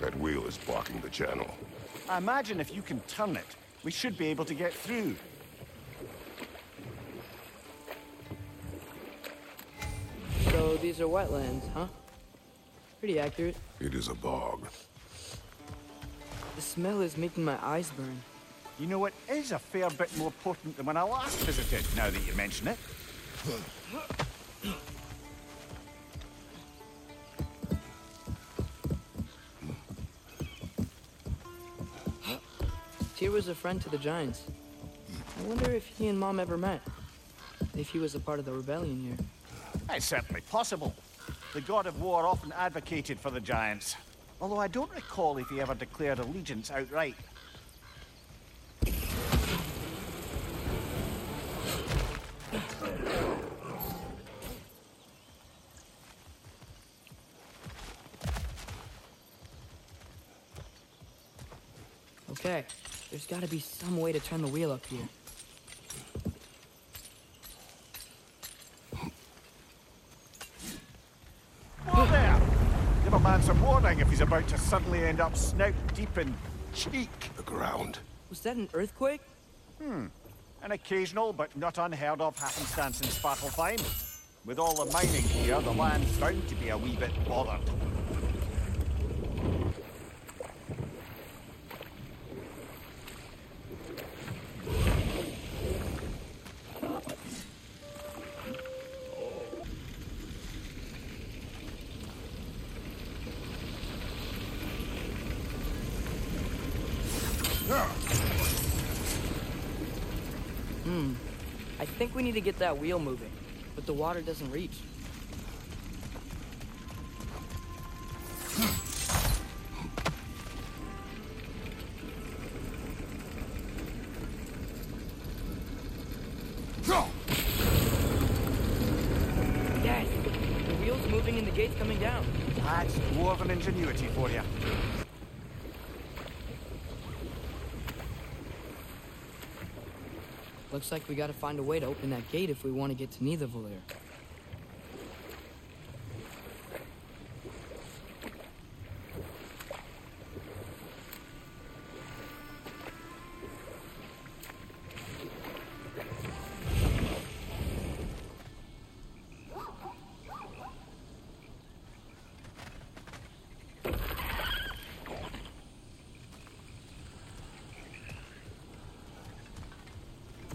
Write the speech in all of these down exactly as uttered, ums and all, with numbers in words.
That wheel is blocking the channel. I imagine if you can turn it, we should be able to get through. So these are wetlands, huh? Pretty accurate. It is a bog. The smell is making my eyes burn. You know, it is a fair bit more potent than when I last visited, now that you mention it. Tyr was a friend to the Giants. I wonder if he and Mom ever met. If he was a part of the rebellion here. It's certainly possible. The god of war often advocated for the Giants. Although I don't recall if he ever declared allegiance outright. Okay, there's gotta be some way to turn the wheel up here. If he's about to suddenly end up snout deep in cheek. The ground. Was that an earthquake? Hmm. An occasional but not unheard of happenstance in Svartalfheim. With all the mining here, the land's bound to be a wee bit bothered. Hmm. I think we need to get that wheel moving, but the water doesn't reach. Yes! The wheel's moving and the gate's coming down. That's dwarven ingenuity for you. Looks like we gotta find a way to open that gate if we want to get to Nidavellir.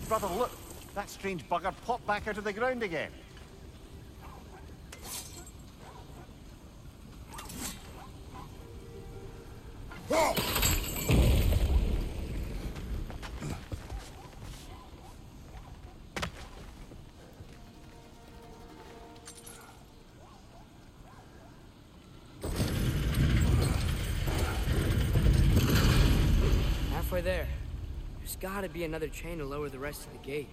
Brother, look! That strange bugger popped back out of the ground again. Whoa! Halfway there. There's gotta be another chain to lower the rest of the gate.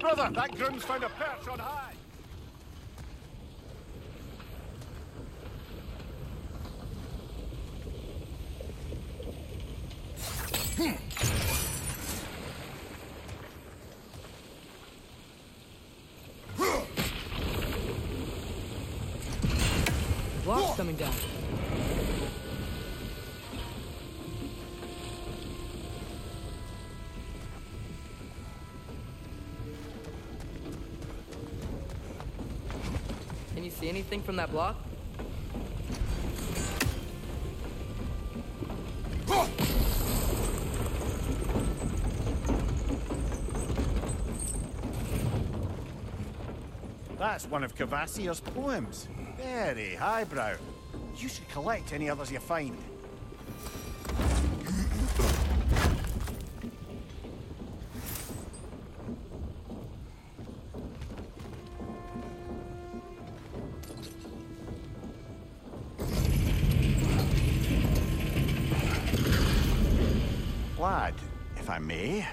Brother, that groom's found a perch on high! Block's coming down. Can you see anything from that block? That's one of Kvasir's poems. Very highbrow. You should collect any others you find. Lad, if I may,